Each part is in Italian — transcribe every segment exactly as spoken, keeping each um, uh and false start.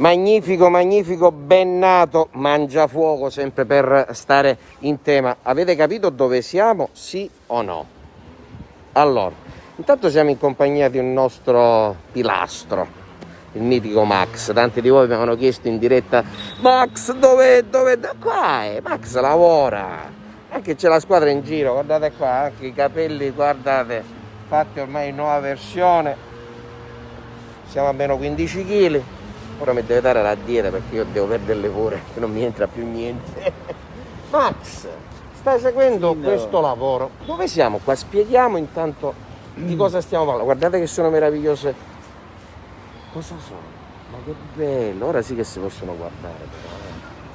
Magnifico, magnifico, ben nato, mangiafuoco, sempre per stare in tema. Avete capito dove siamo, sì o no? Allora, intanto siamo in compagnia di un nostro pilastro, il mitico Max. Tanti di voi mi avevano chiesto in diretta, Max dov'è, dov'è, da qua è, Max lavora. Anche c'è la squadra in giro, guardate qua, anche i capelli, guardate, fatti ormai in nuova versione. Siamo a meno quindici chili. Ora mi deve dare la dieta perché io devo perderle pure, che non mi entra più niente. Max, stai seguendo sì, no. questo lavoro? Dove siamo qua? Spieghiamo intanto di cosa stiamo parlando. Guardate che sono meravigliose. Cosa sono? Ma che bello, ora sì che si possono guardare.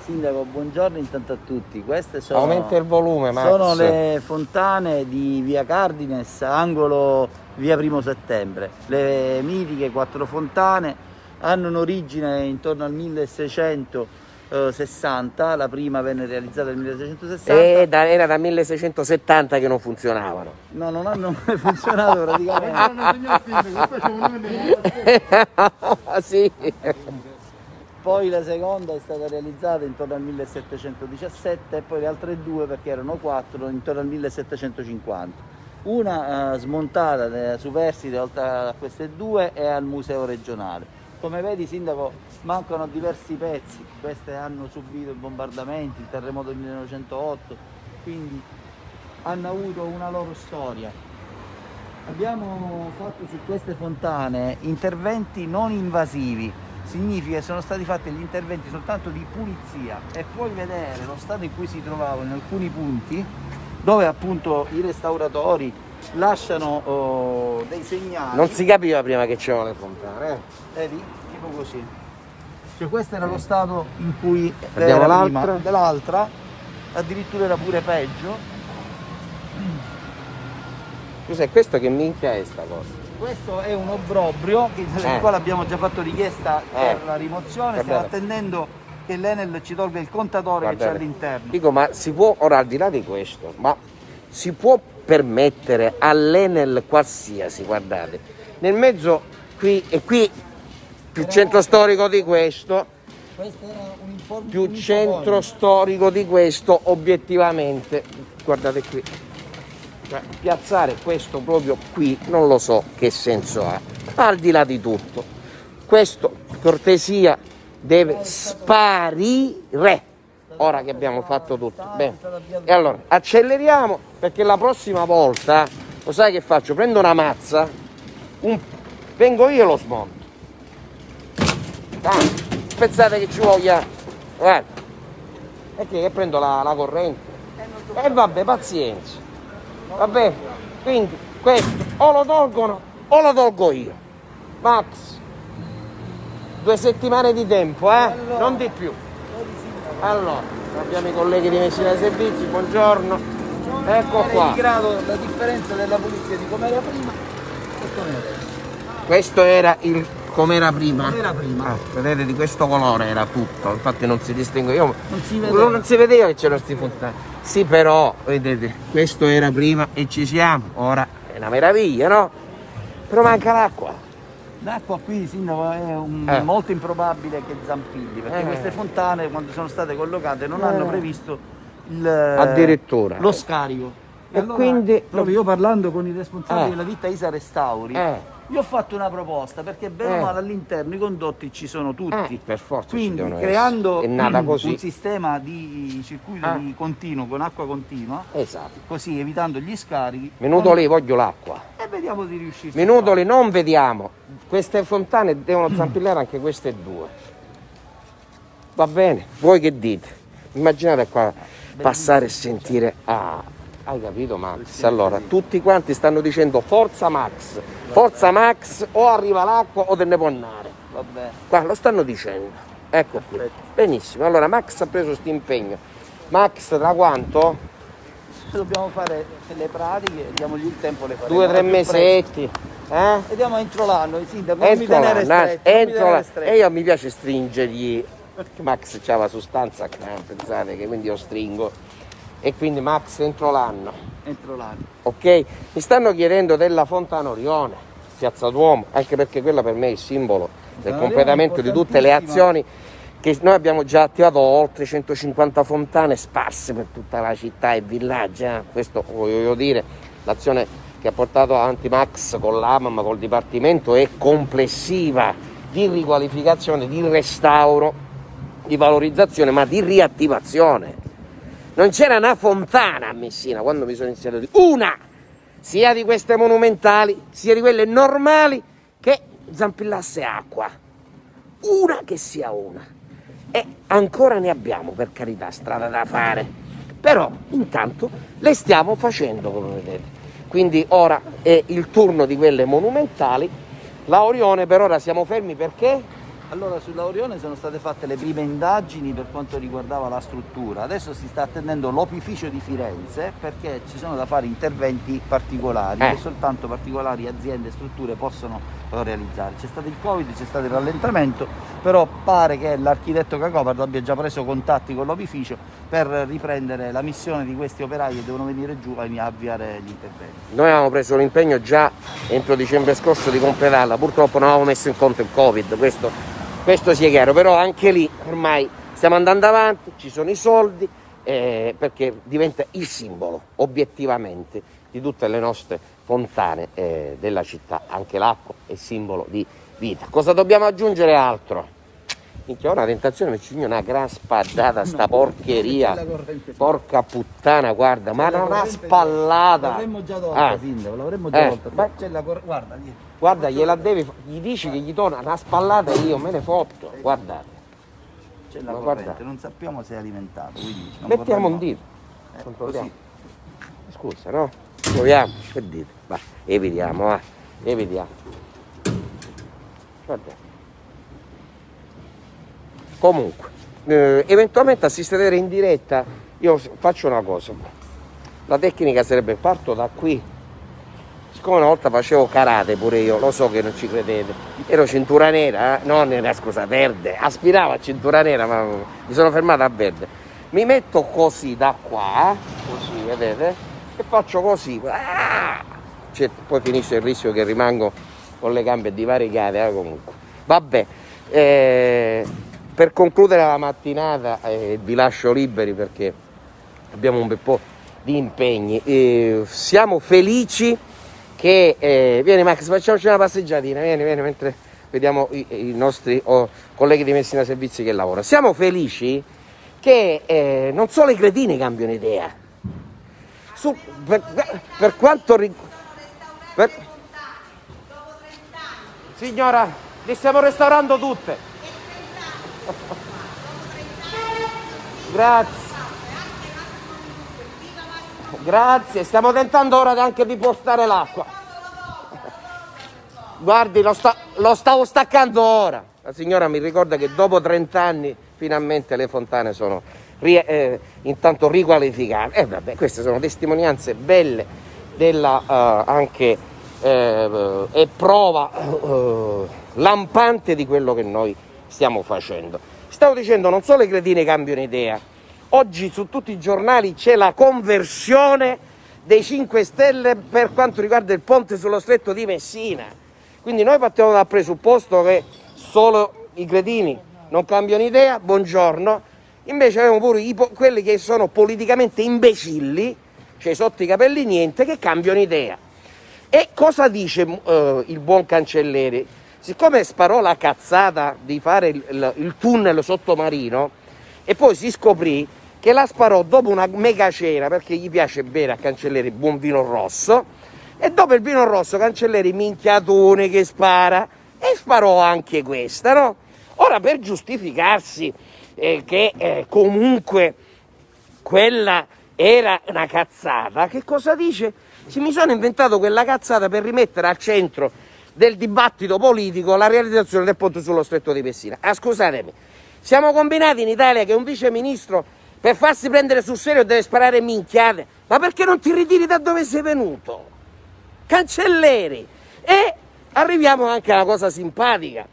Sindaco, buongiorno intanto a tutti. Queste sono... Aumenta il volume, Max. Sono le fontane di Via Cardines, angolo Via Primo Settembre. Le mitiche quattro fontane. Hanno un'origine intorno al milleseicentosessanta, la prima venne realizzata nel milleseicentosessanta. E da, era da milleseicentosettanta che non funzionavano. No, non hanno mai funzionato praticamente. Sì. Poi la seconda è stata realizzata intorno al millesettecentodiciassette e poi le altre due, perché erano quattro, intorno al millesettecentocinquanta. Una uh, smontata, superstite oltre a queste due, è al museo regionale. Come vedi, sindaco, mancano diversi pezzi, queste hanno subito i bombardamenti, il terremoto del millenovecentootto, quindi hanno avuto una loro storia. Abbiamo fatto su queste fontane interventi non invasivi, significa che sono stati fatti gli interventi soltanto di pulizia, e puoi vedere lo stato in cui si trovavano in alcuni punti, dove appunto i restauratori lasciano oh, dei segnali. Non si capiva prima che c'erano le fontane, eh? Vedi? Tipo così. Cioè questo era lo stato in cui era l'altra, dell'altra, addirittura era pure peggio. Cos'è questo, che minchia è sta cosa? Questo è un obbrobrio che, eh. quale abbiamo già fatto richiesta per eh. la rimozione. Guardate. Stiamo attendendo che l'Enel ci tolga il contatore. Guardate. Che c'è all'interno. Dico, ma si può, ora al di là di questo, ma si può permettere all'Enel qualsiasi? Guardate, nel mezzo qui, e qui più centro storico di questo, più centro storico di questo, obiettivamente, guardate qui, piazzare questo proprio qui non lo so che senso ha. Al di là di tutto, questo, cortesia, deve sparire. Ora che abbiamo fatto tutto bene, e allora acceleriamo, perché la prossima volta lo sai che faccio? Prendo una mazza, un... vengo io e lo smonto. Ah, pensate che ci voglia, guarda, è che prendo la, la corrente, e eh, vabbè, pazienza, vabbè. Quindi questo o lo tolgono o lo tolgo io. Max, due settimane di tempo, eh? Non di più. Allora, abbiamo i colleghi di Messina Servizi, buongiorno. buongiorno. Ecco qua. È grado la differenza della pulizia di com'era prima e com'era adesso. Questo era il com'era prima. Com'era prima. Ah, vedete, di questo colore era tutto, infatti non si distingue. Io non si vedeva, non si vedeva che c'erano questi fontani. Sì, però, vedete, questo era prima e ci siamo. Ora è una meraviglia, no? Però manca l'acqua. L'acqua qui, sindaco, è un, eh. molto improbabile che zampilli, perché eh. queste fontane, quando sono state collocate, non eh. hanno previsto il, addirittura lo scarico. E, e allora, quindi proprio io, parlando con i responsabili eh. della ditta ISA Restauri, eh. gli ho fatto una proposta, perché bene o eh. male all'interno i condotti ci sono tutti, eh. per forza. Quindi creando un, un sistema di circuito eh. di continuo, con acqua continua, esatto, così evitando gli scarichi. Minuto con... lì, voglio l'acqua. E vediamo di riuscirci. Minuto lì, non vediamo. Queste fontane devono zampillare anche queste due, va bene? Voi che dite? Immaginate qua, passare e sentire. Ah, hai capito, Max? Allora tutti quanti stanno dicendo forza Max, forza Max, o arriva l'acqua o te ne può andare. Qua lo stanno dicendo. Ecco qui. Benissimo, allora Max ha preso questo impegno. Max tra quanto? Dobbiamo fare delle pratiche, diamogli il tempo, le faremo. Due o tre mesetti. Eh? Vediamo entro l'anno, il sindaco. Entro mi tenere stretto, entro mi tenere E io mi piace stringergli, perché Max c'ha la sostanza, pensate, che quindi io stringo. E quindi Max entro l'anno. Entro l'anno. Ok? Mi stanno chiedendo della Fontanorione, Piazza Duomo, anche perché quella per me è il simbolo del completamento di tutte le azioni che noi abbiamo già attivato, oltre centocinquanta fontane sparse per tutta la città e villaggi. Eh? Questo voglio dire, l'azione che ha portato avanti Max con l'AMAM, col Dipartimento, è complessiva di riqualificazione, di restauro, di valorizzazione, ma di riattivazione. Non c'era una fontana a Messina quando mi sono iniziato lì, una, sia di queste monumentali, sia di quelle normali, che zampillasse acqua. Una che sia una. E ancora ne abbiamo, per carità, strada da fare, però intanto le stiamo facendo, come vedete. Quindi ora è il turno di quelle monumentali. La Orione per ora siamo fermi perché? Allora, sulla Orione sono state fatte le prime indagini per quanto riguardava la struttura. Adesso si sta attendendo l'opificio di Firenze, perché ci sono da fare interventi particolari eh. che soltanto particolari aziende e strutture possono realizzare. C'è stato il Covid, c'è stato il rallentamento, però pare che l'architetto Cacopardo abbia già preso contatti con l'opificio per riprendere la missione di questi operai che devono venire giù e avviare gli interventi. Noi avevamo preso l'impegno già entro dicembre scorso di completarla, purtroppo non avevamo messo in conto il Covid, questo, questo sia chiaro, però anche lì ormai stiamo andando avanti, ci sono i soldi, eh, perché diventa il simbolo obiettivamente di tutte le nostre fontane eh, della città. Anche l'acqua è simbolo di vita. Cosa dobbiamo aggiungere altro? Minchia, ho una tentazione, mi ci una gran spaddata sta no, porcheria, porca puttana, guarda, ma era una spallata. L'avremmo già tolta, ah. sindaco, l'avremmo già tolta. Eh. C'è la cor... Guarda, gli... guarda gliela devi, gli dici guarda. Che gli torna una spallata e io me ne fotto, guardate. C'è la corrente, guarda. Non sappiamo se è alimentato, quindi non mettiamo un dito, eh, controlliamo. Scusa, no? Proviamo, che dite? Va, evitiamo, va, evitiamo. Guarda. Comunque, eh, eventualmente assistere in diretta, io faccio una cosa. La tecnica sarebbe, parto da qui. Siccome una volta facevo karate pure io, lo so che non ci credete. Ero cintura nera, eh? non era, scusa, verde. Aspiravo a cintura nera, ma mi sono fermato a verde. Mi metto così da qua, così, vedete? E faccio così, ah! cioè, poi finisce il rischio che rimango con le gambe divaricate, eh, comunque. Vabbè, eh, per concludere la mattinata eh, vi lascio liberi perché abbiamo un bel po' di impegni. Eh, siamo felici che... Eh, vieni Max, facciamoci una passeggiatina, vieni, vieni, mentre vediamo i, i nostri oh, colleghi di Messina Servizi che lavorano. Siamo felici che eh, non solo i cretini cambiano idea. Su, per, per quanto riguarda per... signora, li stiamo restaurando tutte. Grazie, grazie, stiamo tentando ora anche di portare l'acqua. Guardi, lo, sta, lo stavo staccando ora. La signora mi ricorda che dopo trent'anni finalmente le fontane sono Eh, intanto riqualificare. Eh, vabbè, queste sono testimonianze belle della, uh, anche eh, uh, e prova uh, lampante di quello che noi stiamo facendo. Stavo dicendo, non solo i cretini cambiano idea, oggi su tutti i giornali c'è la conversione dei cinque Stelle per quanto riguarda il ponte sullo stretto di Messina. Quindi noi partiamo dal presupposto che solo i cretini non cambiano idea, buongiorno. Invece abbiamo pure i quelli che sono politicamente imbecilli, cioè sotto i capelli niente, che cambiano idea. E cosa dice uh, il buon cancelliere? Siccome sparò la cazzata di fare il, il, il tunnel sottomarino e poi si scoprì che la sparò dopo una mega cena, perché gli piace bere a Cancellieri buon vino rosso, e dopo il vino rosso Cancellieri minchiatone che spara, e sparò anche questa, no? Ora, per giustificarsi Eh, che eh, comunque quella era una cazzata, che cosa dice? Sì, mi sono inventato quella cazzata per rimettere al centro del dibattito politico la realizzazione del ponte sullo stretto di Messina. Ah, scusatemi, Siamo combinati in Italia che un vice ministro per farsi prendere sul serio deve sparare minchiate. Ma perché non ti ritiri da dove sei venuto? Cancelleri! E arriviamo anche alla cosa simpatica.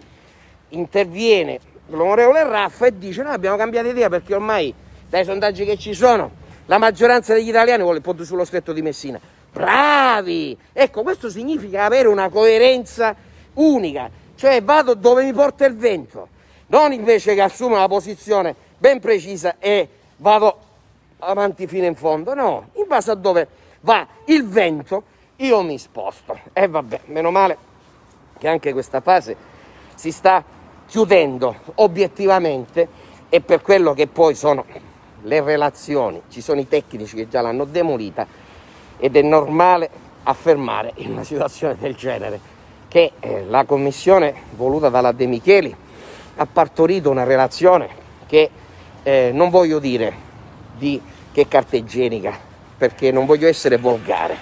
Interviene l'onorevole Raffa e dice: noi abbiamo cambiato idea perché ormai dai sondaggi che ci sono la maggioranza degli italiani vuole il ponte sullo stretto di Messina. Bravi! Ecco, questo significa avere una coerenza unica, cioè vado dove mi porta il vento, non invece che assumo una posizione ben precisa e vado avanti fino in fondo. No, in base a dove va il vento io mi sposto. E vabbè, meno male che anche questa fase si sta chiudendo obiettivamente, e per quello che poi sono le relazioni, ci sono i tecnici che già l'hanno demolita, ed è normale affermare in una situazione del genere che eh, la commissione voluta dalla De Micheli ha partorito una relazione che eh, non voglio dire di che carta igienica, perché non voglio essere volgare,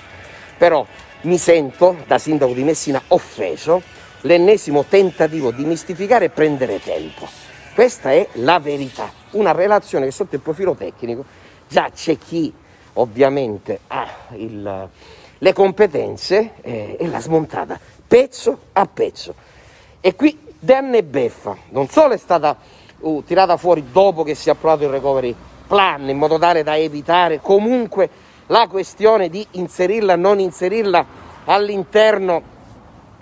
però mi sento da sindaco di Messina offeso, l'ennesimo tentativo di mistificare e prendere tempo. Questa è la verità, una relazione che sotto il profilo tecnico già c'è chi ovviamente ha il, le competenze eh, e l'ha smontata pezzo a pezzo. E qui danno e beffa, non solo è stata uh, tirata fuori dopo che si è approvato il recovery plan, in modo tale da evitare comunque la questione di inserirla o non inserirla all'interno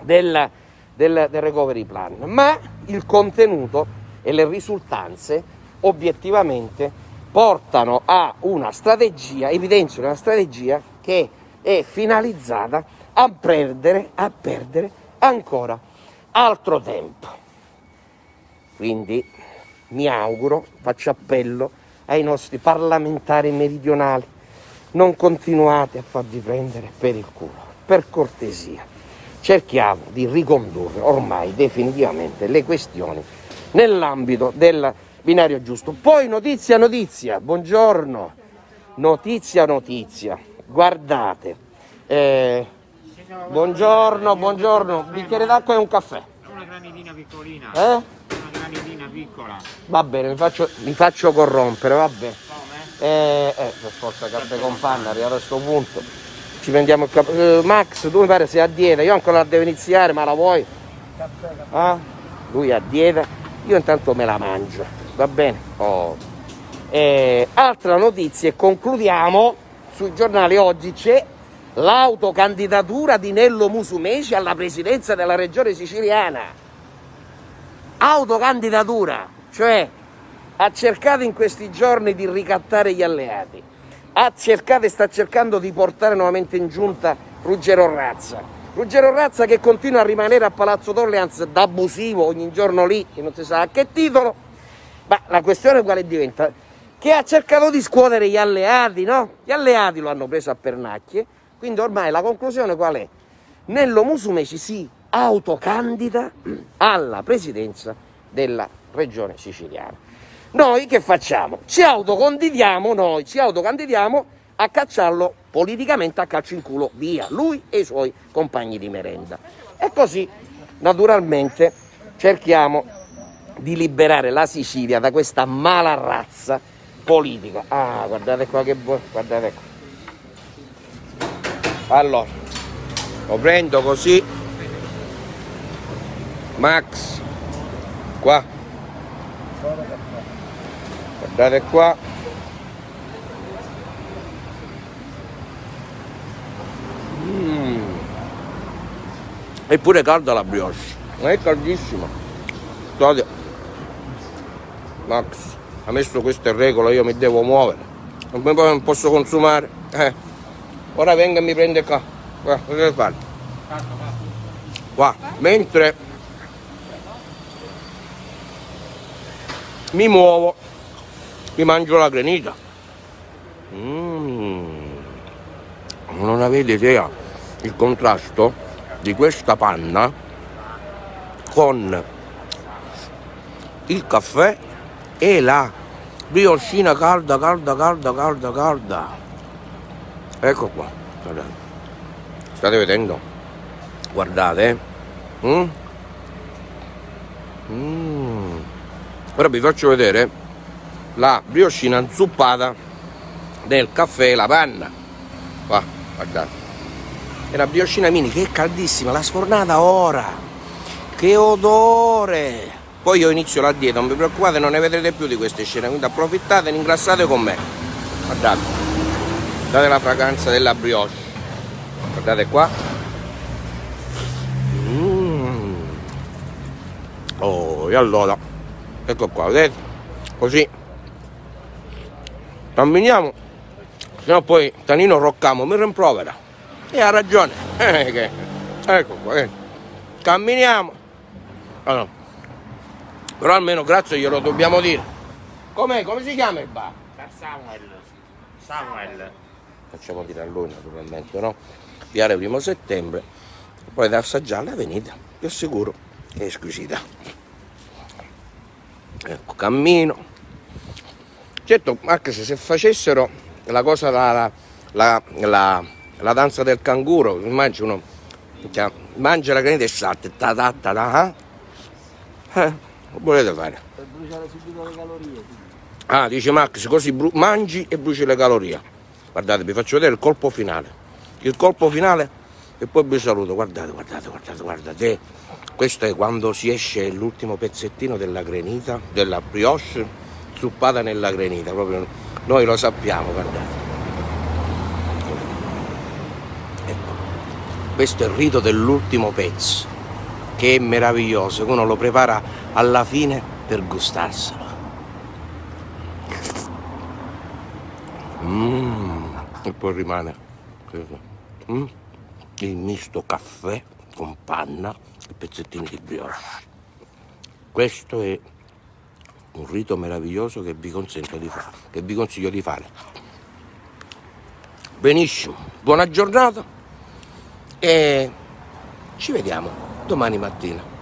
del, del, del recovery plan, ma il contenuto e le risultanze obiettivamente portano a una strategia, evidenziano una strategia che è finalizzata a perdere, a perdere ancora altro tempo. Quindi mi auguro, faccio appello ai nostri parlamentari meridionali, non continuate a farvi prendere per il culo, per cortesia, cerchiamo di ricondurre ormai definitivamente le questioni nell'ambito del binario giusto. Poi notizia notizia, buongiorno, notizia notizia, guardate, eh, buongiorno, buongiorno, un bicchiere d'acqua e un caffè. Una granitina piccolina, eh? Una granitina piccola. Va bene, mi faccio, mi faccio corrompere, va bene. Eh, eh, per forza caffè con panna, arrivato a questo punto, ci prendiamo il caffè. Eh, Max, tu mi pare sei a dieta, io ancora la devo iniziare, ma la vuoi? Caffè, caffè. Eh? Lui a dieta, io intanto me la mangio, va bene? Oh. Eh, altra notizia e concludiamo, sui giornali oggi c'è l'autocandidatura di Nello Musumeci alla presidenza della regione siciliana. Autocandidatura, cioè ha cercato in questi giorni di ricattare gli alleati, ha cercato e sta cercando di portare nuovamente in giunta Ruggero Razza. Ruggero Razza che continua a rimanere a Palazzo d'Orleans da abusivo, ogni giorno lì, che non si sa a che titolo, ma la questione quale diventa? Che ha cercato di scuotere gli alleati, no? Gli alleati lo hanno preso a pernacchie, quindi ormai la conclusione qual è? Nello Musumeci si autocandida alla presidenza della regione siciliana. Noi che facciamo? Ci autocondidiamo noi, ci autocandidiamo a cacciarlo politicamente a calcio in culo, via, lui e i suoi compagni di merenda. E così naturalmente cerchiamo di liberare la Sicilia da questa mala razza politica. Ah, guardate qua che buono, guardate qua. Allora, lo prendo così. Max, qua. Guardate qua. Eppure calda la brioche, ma è caldissima. Guardate, Max ha messo questa in regola, io mi devo muovere, non posso consumare. Eh. Ora venga e mi prende qua. Qua, cosa fare? Qua, mentre mi muovo, mi mangio la granita. Mm. Non avete idea il contrasto di questa panna con il caffè e la brioscina calda, calda, calda, calda, calda. Ecco qua, guardate. State vedendo? Guardate. Mm? Mm. Ora vi faccio vedere la brioscina inzuppata del caffè La Panna. Qua, guardate. È una brioscina mini che è caldissima, l'ha sfornata ora. Che odore! Poi io inizio la dieta, non vi preoccupate, non ne vedrete più di queste scene, quindi approfittate e ingrassate con me. Guardate, guardate la fragranza della brioche. Guardate qua. Mm. Oh, e allora, ecco qua, vedete? Così camminiamo, sennò poi Tanino Roccamo mi rimprovera. E ha ragione. Eh, che... Ecco qua, eh. Camminiamo. Allora. Però almeno grazie glielo dobbiamo dire. Com'è? Come si chiama il bar? Da Samuel. Samuel. Facciamo dire a lui naturalmente, no? Via Primo Settembre. Poi da assaggiarla venite, vi assicuro che è squisita. Ecco, cammino. Certo, anche se, se facessero la cosa la, la, la, la danza del canguro, immagino, cioè, mangia la granita e salta, ta ta ta ta. Eh? Lo volete fare? Per bruciare subito le calorie. Ah, dice Max, così mangi e bruci le calorie. Guardate, vi faccio vedere il colpo finale. Il colpo finale e poi vi saluto. Guardate, guardate, guardate, guardate. Questo è quando si esce l'ultimo pezzettino della granita, della brioche, zuppata nella granita. Proprio noi lo sappiamo, guardate. Ecco, questo è il rito dell'ultimo pezzo, che è meraviglioso, uno lo prepara alla fine per gustarselo. Mm, e poi rimane mm, il misto caffè con panna e pezzettini di brioche. Questo è un rito meraviglioso che vi consento di fare, che vi consiglio di fare. Benissimo, buona giornata e ci vediamo domani mattina.